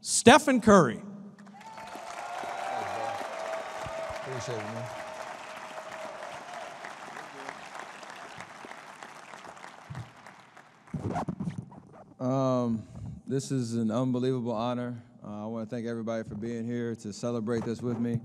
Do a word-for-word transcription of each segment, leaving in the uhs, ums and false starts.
Stephen Curry. Appreciate it, man. Um, this is an unbelievable honor. Uh, I want to thank everybody for being here to celebrate this with me.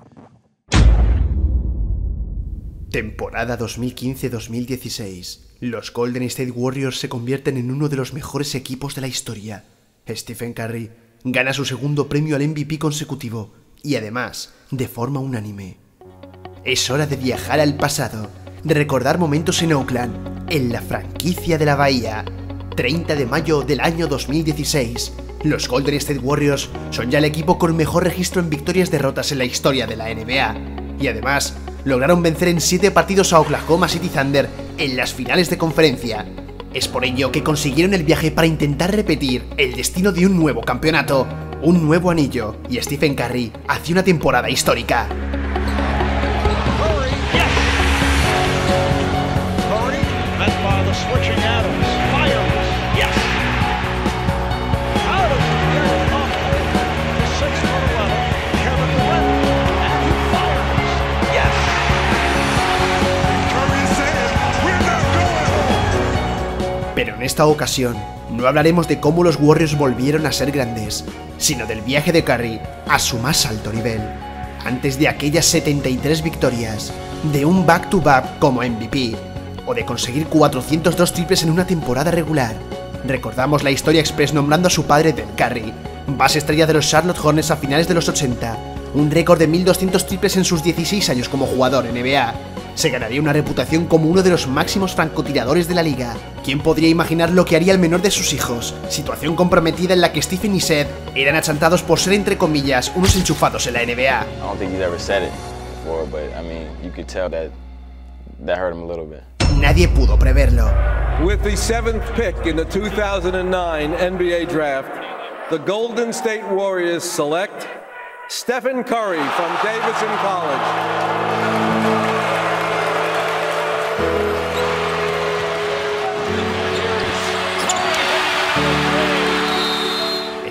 Temporada dos mil quince dos mil dieciséis. Los Golden State Warriors se convierten en uno de los mejores equipos de la historia. Stephen Curry gana su segundo premio al M V P consecutivo y además de forma unánime. Es hora de viajar al pasado, de recordar momentos en Oakland, en la franquicia de la Bahía. treinta de mayo del año dos mil dieciséis, los Golden State Warriors son ya el equipo con mejor registro en victorias y derrotas en la historia de la N B A, y además lograron vencer en siete partidos a Oklahoma City Thunder en las finales de conferencia. Es por ello que consiguieron el viaje para intentar repetir el destino de un nuevo campeonato, un nuevo anillo, y Stephen Curry hace una temporada histórica. Pero en esta ocasión, no hablaremos de cómo los Warriors volvieron a ser grandes, sino del viaje de Curry a su más alto nivel, antes de aquellas setenta y tres victorias, de un back-to-back como M V P, o de conseguir cuatrocientos dos triples en una temporada regular. Recordamos la historia express nombrando a su padre Dell Curry, base estrella de los Charlotte Hornets a finales de los ochenta, un récord de mil doscientos triples en sus dieciséis años como jugador N B A. Se ganaría una reputación como uno de los máximos francotiradores de la liga. ¿Quién podría imaginar lo que haría el menor de sus hijos? Situación comprometida en la que Stephen y Seth eran achantados por ser, entre comillas, unos enchufados en la N B A. Nadie pudo preverlo. With the seventh pick in the two thousand nine N B A draft, the Golden State Warriors select Stephen Curry from Davidson College.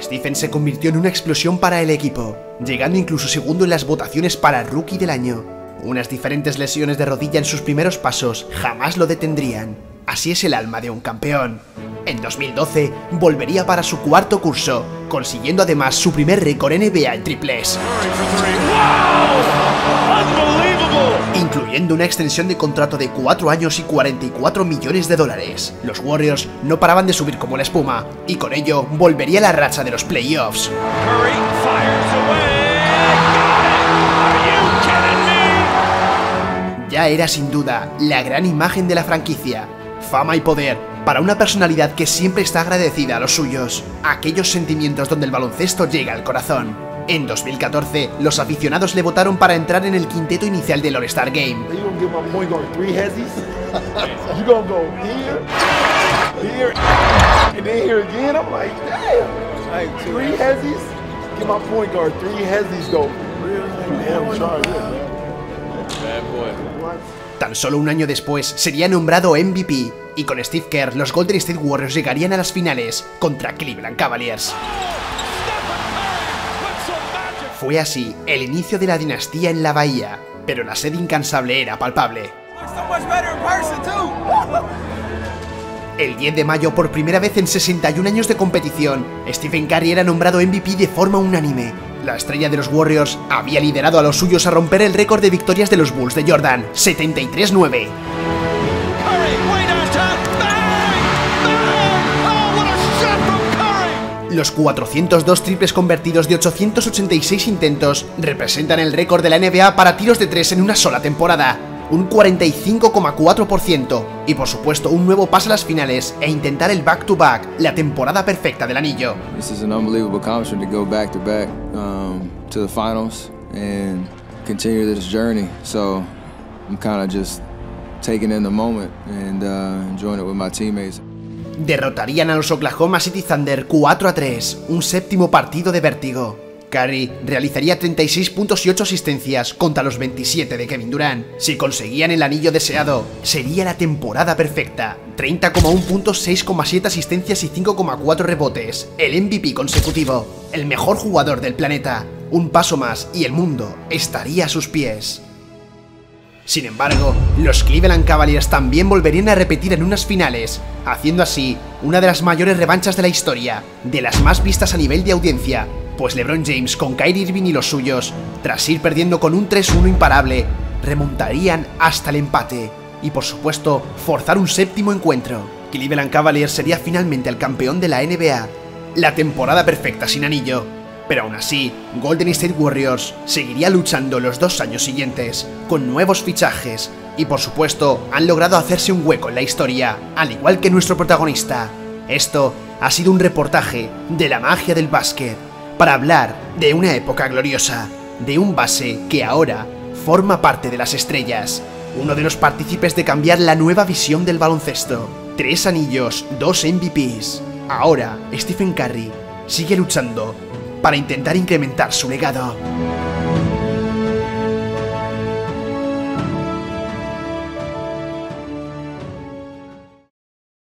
Stephen se convirtió en una explosión para el equipo, llegando incluso segundo en las votaciones para Rookie del Año. Unas diferentes lesiones de rodilla en sus primeros pasos jamás lo detendrían. Así es el alma de un campeón. En dos mil doce volvería para su cuarto curso, consiguiendo además su primer récord N B A en triples, incluyendo una extensión de contrato de cuatro años y cuarenta y cuatro millones de dólares. Los Warriors no paraban de subir como la espuma, y con ello volvería la racha de los playoffs. Ya era sin duda la gran imagen de la franquicia, fama y poder para una personalidad que siempre está agradecida a los suyos, aquellos sentimientos donde el baloncesto llega al corazón. En dos mil catorce, los aficionados le votaron para entrar en el quinteto inicial del All-Star Game. Tan solo un año después sería nombrado M V P, y con Steve Kerr los Golden State Warriors llegarían a las finales contra Cleveland Cavaliers. Fue así el inicio de la dinastía en la Bahía, pero la sed incansable era palpable. El diez de mayo, por primera vez en sesenta y un años de competición, Stephen Curry era nombrado M V P de forma unánime. La estrella de los Warriors había liderado a los suyos a romper el récord de victorias de los Bulls de Jordan, setenta y tres nueve. Los cuatrocientos dos triples convertidos de ochocientos ochenta y seis intentos representan el récord de la N B A para tiros de tres en una sola temporada, un cuarenta y cinco coma cuatro por ciento, y por supuesto un nuevo paso a las finales e intentar el back-to-back, la temporada perfecta del anillo. This is an unbelievable accomplishment to go back-to-back um, to the finals and continue this journey. So I'm kind of just taking in the moment and uh, enjoying it with my teammates. Derrotarían a los Oklahoma City Thunder cuatro a tres, un séptimo partido de vértigo. Curry realizaría treinta y seis puntos y ocho asistencias contra los veintisiete de Kevin Durant. Si conseguían el anillo deseado, sería la temporada perfecta. treinta coma uno puntos, seis coma siete asistencias y cinco coma cuatro rebotes. El M V P consecutivo, el mejor jugador del planeta. Un paso más y el mundo estaría a sus pies. Sin embargo, los Cleveland Cavaliers también volverían a repetir en unas finales, haciendo así una de las mayores revanchas de la historia, de las más vistas a nivel de audiencia, pues LeBron James con Kyrie Irving y los suyos, tras ir perdiendo con un tres uno imparable, remontarían hasta el empate y, por supuesto, forzar un séptimo encuentro. Cleveland Cavaliers sería finalmente el campeón de la N B A, la temporada perfecta sin anillo. Pero aún así, Golden State Warriors seguiría luchando los dos años siguientes, con nuevos fichajes, y por supuesto han logrado hacerse un hueco en la historia, al igual que nuestro protagonista. Esto ha sido un reportaje de la magia del básquet, para hablar de una época gloriosa, de un base que ahora forma parte de las estrellas, uno de los partícipes de cambiar la nueva visión del baloncesto. Tres anillos, dos M V Pes. Ahora, Stephen Curry sigue luchando para intentar incrementar su legado.